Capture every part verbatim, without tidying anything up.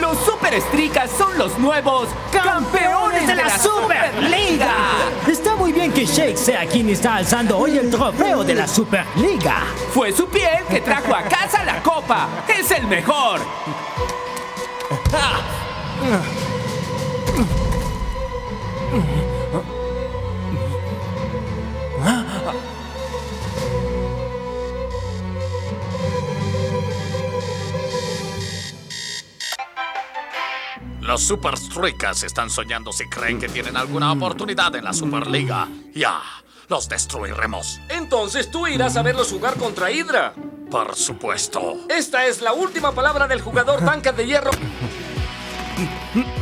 Los Super Strikas son los nuevos campeones de la Superliga. Está muy bien que Shake sea quien está alzando hoy el trofeo de la Superliga. Fue su piel que trajo a casa la copa. ¡Es el mejor! Los Super Strikas están soñando si creen que tienen alguna oportunidad en la Superliga. ¡Ya! ¡Los destruiremos! Entonces tú irás a verlos jugar contra Hydra. Por supuesto. Esta es la última palabra del jugador Banca de Hierro.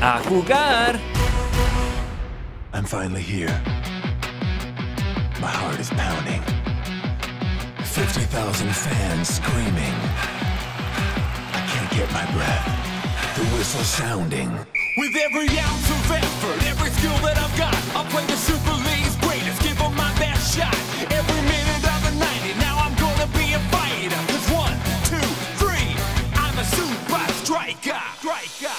¡A jugar! I'm finally here. My heart is pounding. fifty thousand fans screaming. I can't get my breath. The whistle sounding. With every ounce of effort, every skill that I've got, I'll play the Super League's greatest, give them my best shot. Every minute of the ninety, now I'm gonna be a fighter. Cause one, two, three, I'm a Supa Strika. Strika.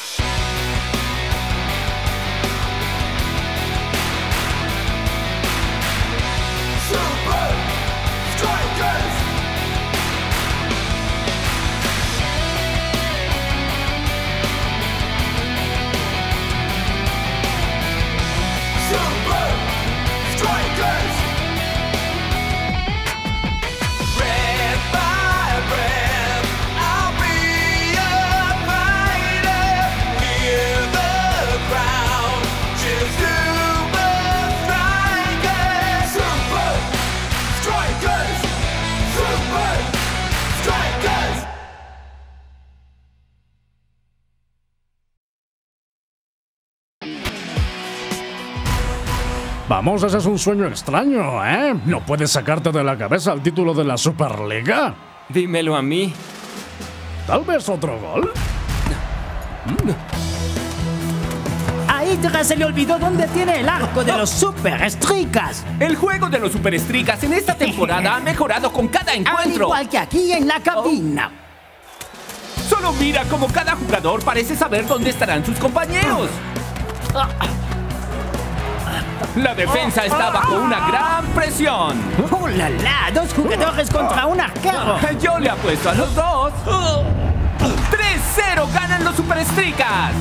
Vamos, ese es un sueño extraño, ¿eh? ¿No puedes sacarte de la cabeza el título de la Superliga? Dímelo a mí. ¿Tal vez otro gol? A Hydra se le olvidó dónde tiene el arco de los Super Strikas. El juego de los Super Strikas en esta temporada ha mejorado con cada encuentro. Al igual que aquí en la cabina. Oh. Solo mira cómo cada jugador parece saber dónde estarán sus compañeros. Ah. La defensa está bajo una gran presión. ¡Oh, la, la! ¡Dos jugadores contra un arquero! Yo le apuesto a los dos. tres cero ganan los Super Strikas.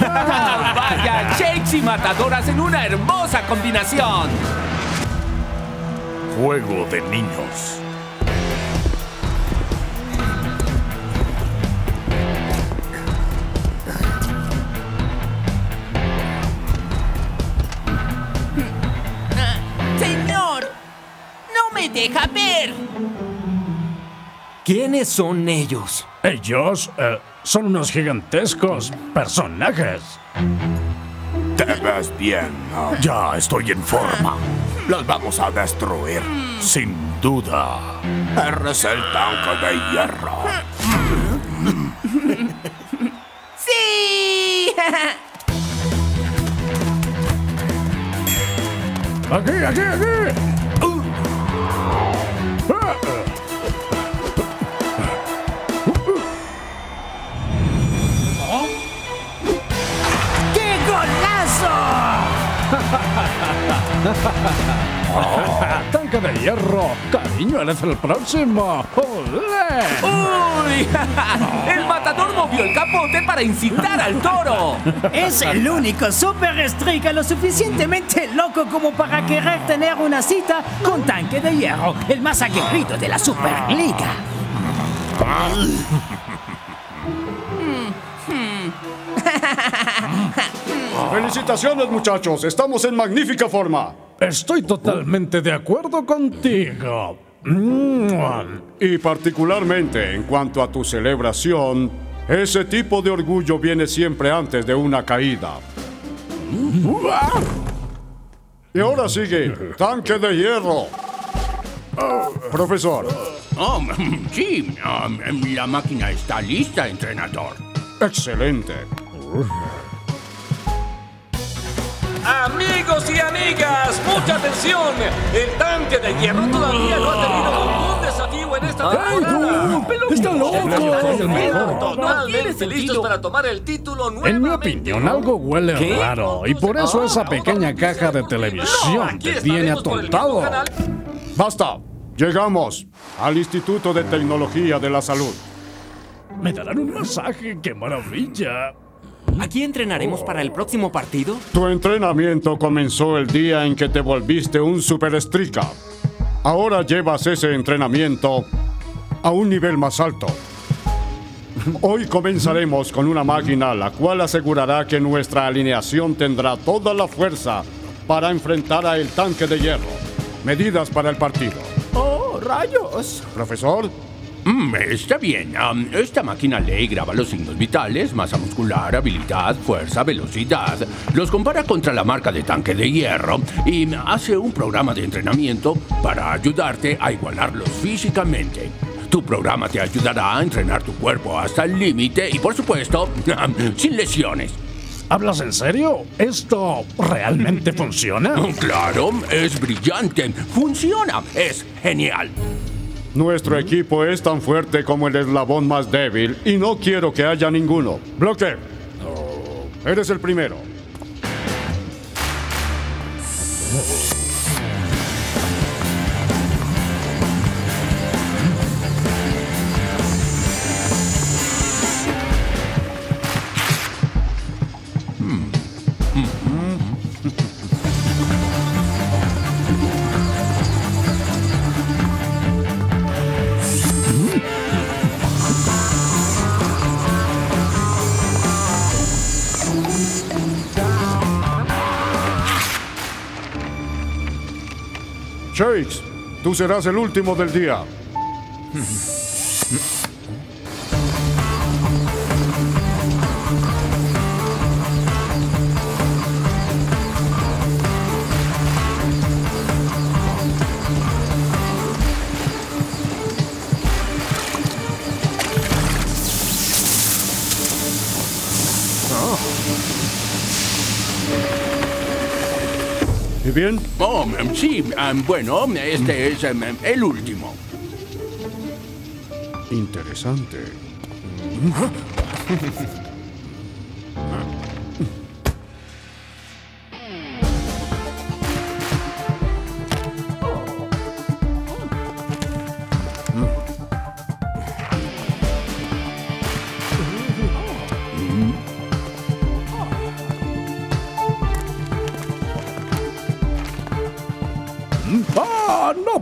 Vaya, Shakes y Matadoras en una hermosa combinación. Juego de niños. ¡Deja ver! ¿Quiénes son ellos? Ellos eh, son unos gigantescos personajes. Te ves bien, ¿no? Ya estoy en forma. Los vamos a destruir. Sin duda. Eres el tanque de hierro. ¡Sí! ¡Aquí, aquí, aquí! ¡Qué golazo! Oh, ¡Tanque de hierro! ¡Cariño, eres el próximo! ¡Olé! ¡Uy! ¡El matador movió el capote para incitar al toro! Es el único Super Strika lo suficientemente loco como para querer tener una cita con Tanque de Hierro, el más aguerrido de la Superliga. ¡Felicitaciones, muchachos! ¡Estamos en magnífica forma! Estoy totalmente de acuerdo contigo. Y particularmente en cuanto a tu celebración, ese tipo de orgullo viene siempre antes de una caída. Y ahora sigue Tanque de Hierro. Oh, profesor. Oh, sí, la máquina está lista, entrenador. Excelente. Amigos y amigas, mucha atención. El Tanque de Hierro todavía no ha tenido ningún desafío en esta ¡Hey, tú! ¡Está loco! ¡No tienes listos para tomar el título nuevamente! En mi opinión, algo huele ¿Qué? raro. Y por eso ah, esa pequeña caja de televisión no, te tiene atontado. ¡Basta! Llegamos al Instituto de Tecnología de la Salud. ¿Me darán un masaje? ¡Qué maravilla! ¿Aquí entrenaremos para el próximo partido? Tu entrenamiento comenzó el día en que te volviste un Super Strika. Ahora llevas ese entrenamiento a un nivel más alto. Hoy comenzaremos con una máquina la cual asegurará que nuestra alineación tendrá toda la fuerza para enfrentar al Tanque de Hierro. Medidas para el partido. ¡Oh, rayos! Profesor. Mm, está bien. Um, esta máquina lee y graba los signos vitales, masa muscular, habilidad, fuerza, velocidad. Los compara contra la marca de Tanque de Hierro y hace un programa de entrenamiento para ayudarte a igualarlos físicamente. Tu programa te ayudará a entrenar tu cuerpo hasta el límite y, por supuesto, sin lesiones. ¿Hablas en serio? ¿Esto realmente funciona? Claro, es brillante. Funciona. Es genial. Nuestro equipo es tan fuerte como el eslabón más débil y no quiero que haya ninguno. ¡Bloque! Oh. Eres el primero. Shakes, tú serás el último del día. ¿Y bien? Oh, sí, um, bueno, este es um, el último. Interesante.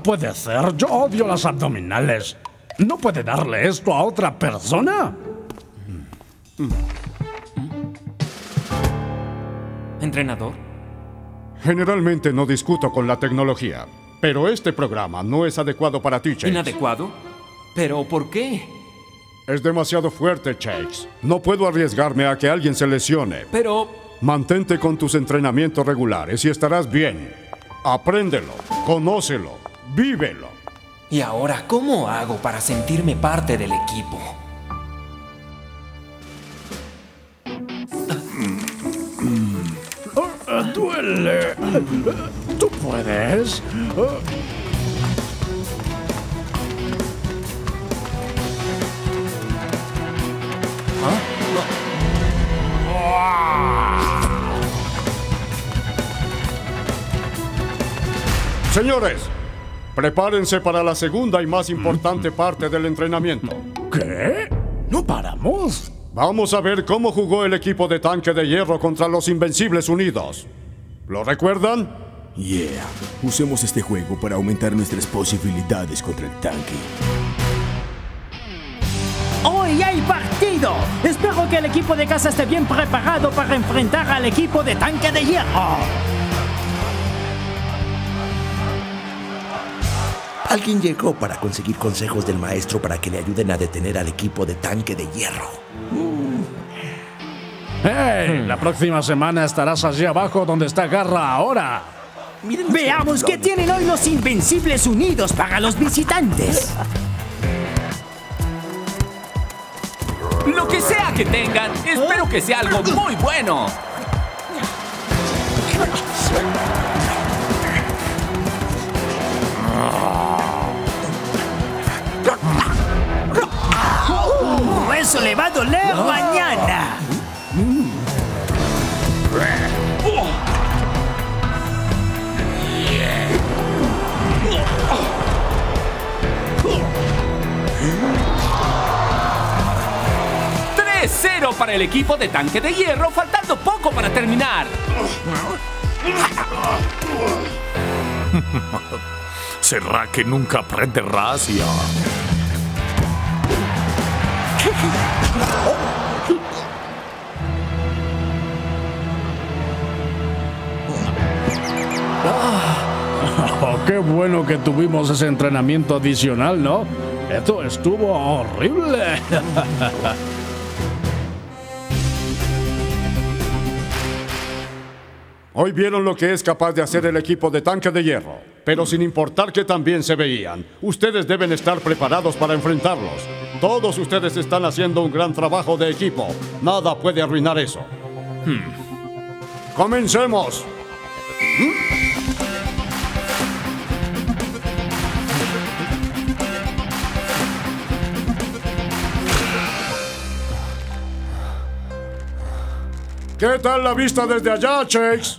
Puede ser, yo odio las abdominales. ¿No puede darle esto a otra persona? ¿Entrenador? Generalmente no discuto con la tecnología, pero este programa no es adecuado para ti, Shakes. ¿Inadecuado? ¿Pero por qué? Es demasiado fuerte, Shakes. No puedo arriesgarme a que alguien se lesione. Pero... mantente con tus entrenamientos regulares y estarás bien. Apréndelo, conócelo. ¡Vívelo! Y ahora, ¿cómo hago para sentirme parte del equipo? Oh, ¡duele! ¿Tú puedes? Oh. ¿Ah? Oh. ¡Señores! Prepárense para la segunda y más importante parte del entrenamiento. ¿Qué? ¿No paramos? Vamos a ver cómo jugó el equipo de Tanque de Hierro contra los Invencibles Unidos. ¿Lo recuerdan? Yeah. Usemos este juego para aumentar nuestras posibilidades contra el tanque. ¡Hoy hay partido! Espero que el equipo de casa esté bien preparado para enfrentar al equipo de Tanque de Hierro. Alguien llegó para conseguir consejos del maestro para que le ayuden a detener al equipo de Tanque de Hierro. ¡Hey! La próxima semana estarás allí abajo donde está Garra ahora. Miren, veamos qué tienen hoy los Invencibles Unidos para los visitantes. Lo que sea que tengan, espero que sea algo muy bueno. Uh, ¡Eso le va a doler no. mañana! tres cero para el equipo de Tanque de Hierro, faltando poco para terminar. ¿Será que nunca aprenderás ya? Oh, ¡qué bueno que tuvimos ese entrenamiento adicional, ¿no? Esto estuvo horrible. Hoy vieron lo que es capaz de hacer el equipo de Tanque de Hierro, pero sin importar que también se veían, ustedes deben estar preparados para enfrentarlos. Todos ustedes están haciendo un gran trabajo de equipo. Nada puede arruinar eso. Hmm. ¡Comencemos! ¿Qué tal la vista desde allá, Chase?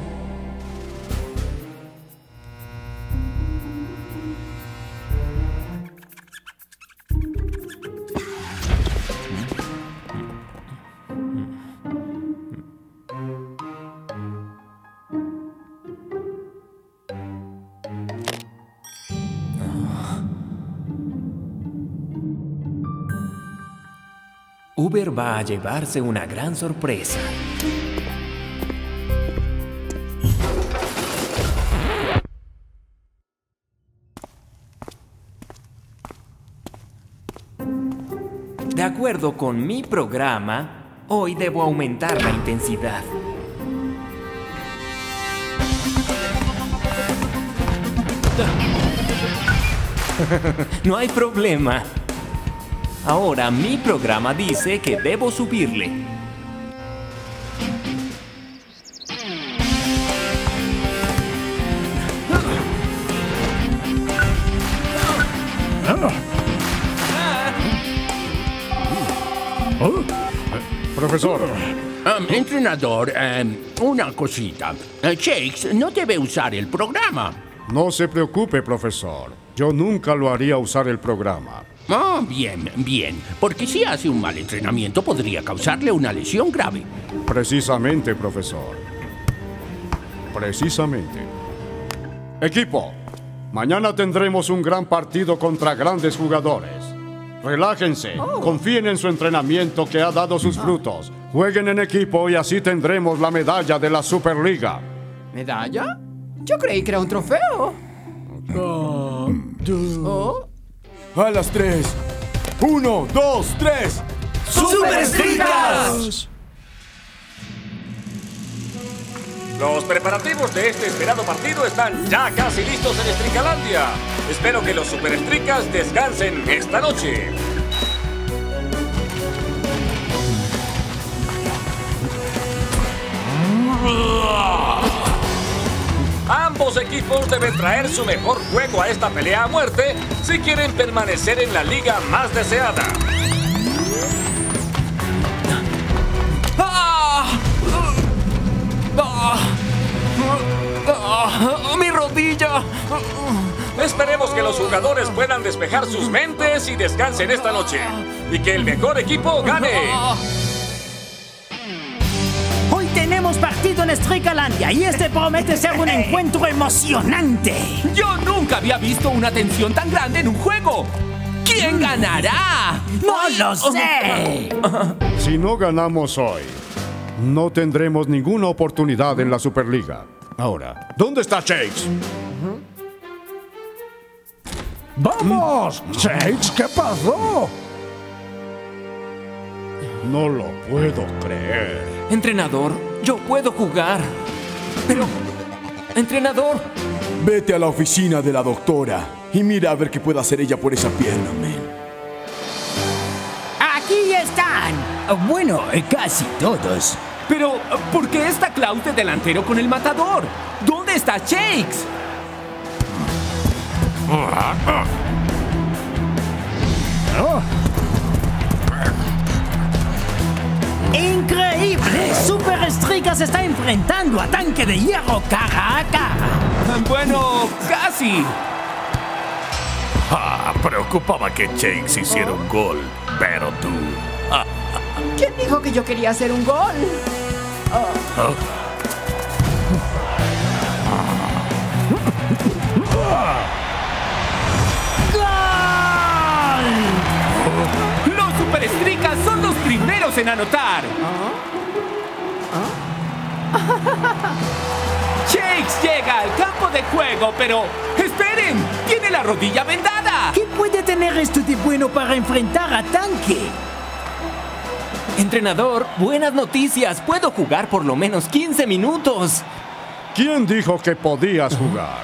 Uber va a llevarse una gran sorpresa. De acuerdo con mi programa, hoy debo aumentar la intensidad. No hay problema. Ahora mi programa dice que debo subirle. Profesor. Um, entrenador, um, una cosita. Shakes no debe usar el programa. No se preocupe, profesor. Yo nunca lo haría usar el programa. Oh, bien, bien. Porque si hace un mal entrenamiento podría causarle una lesión grave. Precisamente, profesor. Precisamente. Equipo, mañana tendremos un gran partido contra grandes jugadores. Relájense, oh. confíen en su entrenamiento que ha dado sus frutos. Jueguen en equipo y así tendremos la medalla de la Superliga. ¿Medalla? Yo creí que era un trofeo. Oh. Oh. A las tres. Uno, dos, tres. ¡Supa Strikas! Los preparativos de este esperado partido están ya casi listos en Strikalandia. Espero que los Supa Strikas descansen esta noche. Ambos equipos deben traer su mejor juego a esta pelea a muerte si quieren permanecer en la liga más deseada. ¡Mi rodilla! Esperemos que los jugadores puedan despejar sus mentes y descansen esta noche. Y que el mejor equipo gane. Tenemos partido en Strikalandia y este promete ser un encuentro emocionante. Yo nunca había visto una tensión tan grande en un juego. ¿Quién ganará? ¡No lo sé! Si no ganamos hoy, no tendremos ninguna oportunidad en la Superliga. Ahora, ¿dónde está Shakes? ¡Vamos! ¿Shakes? ¿Qué pasó? No lo puedo creer. Entrenador, yo puedo jugar. Pero... Entrenador. Vete a la oficina de la doctora y mira a ver qué puede hacer ella por esa pierna, men. Aquí están. Bueno, casi todos. Pero, ¿por qué está Klaus de delantero con el matador? ¿Dónde está Shakes? ¡Increíble! Super Strikas está enfrentando a Tanque de Hierro cara a cara. Bueno, casi. Ah, preocupaba que Shakes hiciera un gol, pero tú... Ah, ah. ¿Quién dijo que yo quería hacer un gol? Oh. Oh. ¡Gol! ¡Los Supa Strikas son los primeros en anotar! ¿Ah? ¿Ah? Shakes llega al campo de juego, pero... ¡Esperen! ¡Tiene la rodilla vendada! ¿Qué puede tener esto de bueno para enfrentar a Tanque? Entrenador, buenas noticias. Puedo jugar por lo menos quince minutos. ¿Quién dijo que podías jugar?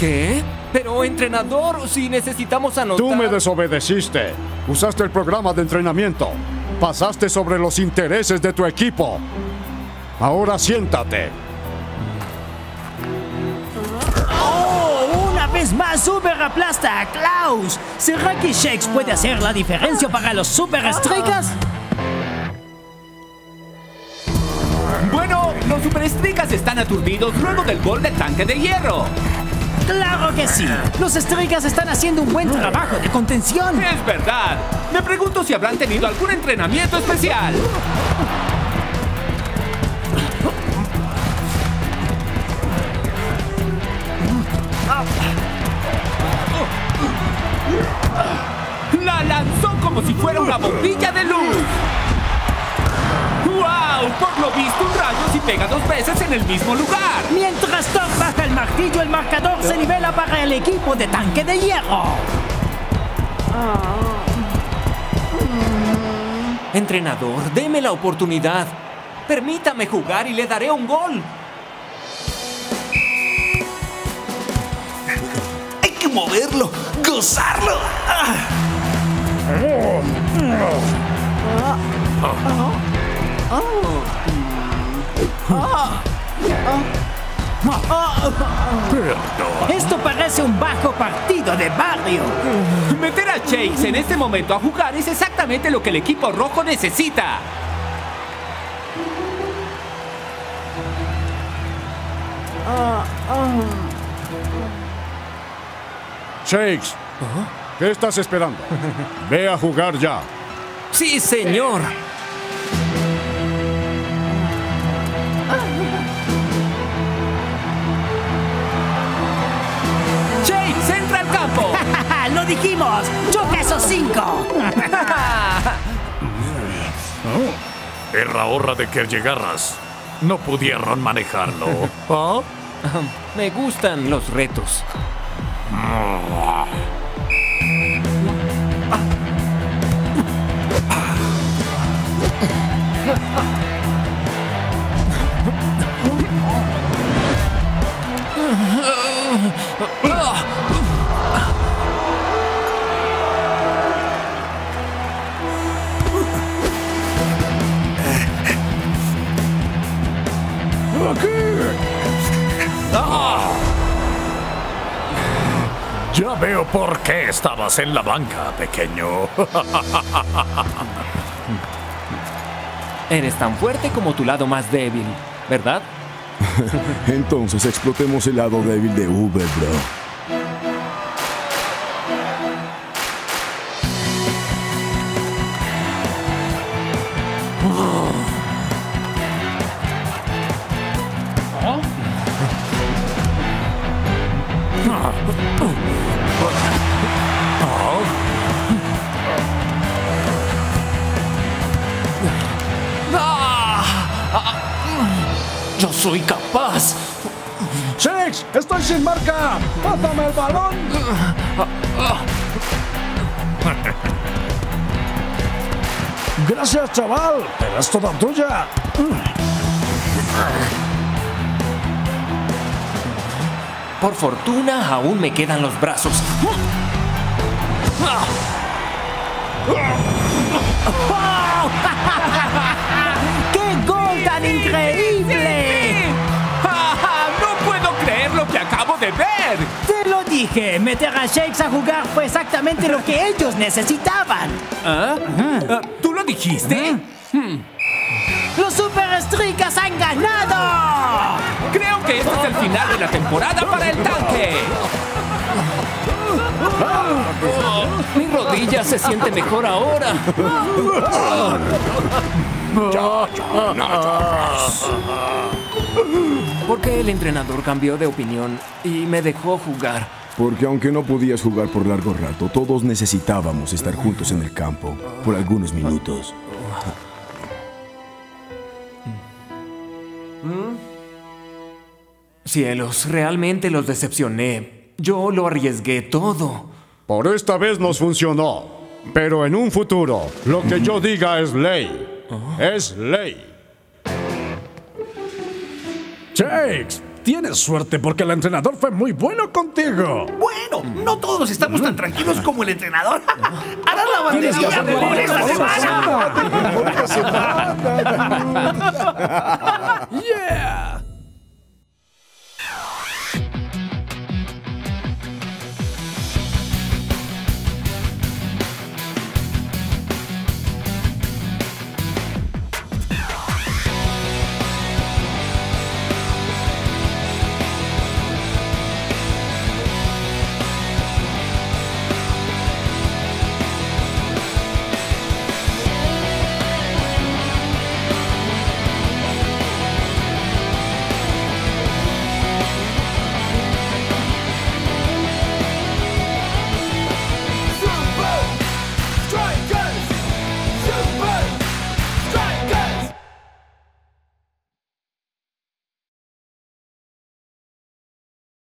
¿Qué? Pero, entrenador, si necesitamos anotar... Tú me desobedeciste. Usaste el programa de entrenamiento. Pasaste sobre los intereses de tu equipo. Ahora siéntate. ¡Oh! Una vez más, Uber aplasta a Klaus. ¿Será que Shakes puede hacer la diferencia para los Supa Strikas? Bueno, los Supa Strikas están aturdidos luego del gol del Tanque de Hierro. ¡Claro que sí! Los Strikas están haciendo un buen trabajo de contención. Es verdad. Me pregunto si habrán tenido algún entrenamiento especial. La lanzó como si fuera una bombilla de luz. ¡Wow! Por lo visto, un rayo si pega dos veces en el mismo lugar. Mientras Thor baja el martillo, el marcador se nivela para el equipo de Tanque de Hierro. Entrenador, deme la oportunidad. Permítame jugar y le daré un gol. Hay que moverlo, gozarlo. ¡Ah! Oh. Oh. Oh. Oh. Oh. Esto parece un bajo partido de barrio. Meter a Shakes en este momento a jugar es exactamente lo que el equipo rojo necesita. Shakes, ¿qué estás esperando? Ve a jugar ya. Sí, señor. ¡Lo dijimos! ¡Choca esos cinco! oh, era hora de que llegaras. No pudieron manejarlo. ¿Oh? Me gustan los retos. Ya veo por qué estabas en la banca, pequeño. Eres tan fuerte como tu lado más débil, ¿verdad? Entonces explotemos el lado débil de Uber, bro. ¡Yo soy capaz! ¡Shakes! ¡Estoy sin marca! ¡Pásame el balón! ¡Gracias, chaval! ¡Pero es toda tuya! Por fortuna, aún me quedan los brazos. ¡Qué gol tan increíble! Uber. Te lo dije, meter a Shakes a jugar fue exactamente lo que ellos necesitaban. ¿Ah? Ajá. ¿Tú lo dijiste? Hmm. ¡Los Supa Strikas han ganado! Creo que este es el final de la temporada para el tanque. Oh, mi rodilla se siente mejor ahora. ¿Por qué el entrenador cambió de opinión y me dejó jugar? Porque aunque no podías jugar por largo rato, todos necesitábamos estar juntos en el campo por algunos minutos. Cielos, realmente los decepcioné. Yo lo arriesgué todo. Por esta vez nos funcionó. Pero en un futuro, lo que yo diga es ley. Oh. Es ley. Shakes, tienes suerte porque el entrenador fue muy bueno contigo. Bueno, no todos estamos tan tranquilos como el entrenador. Hará la banderilla de por esta semana.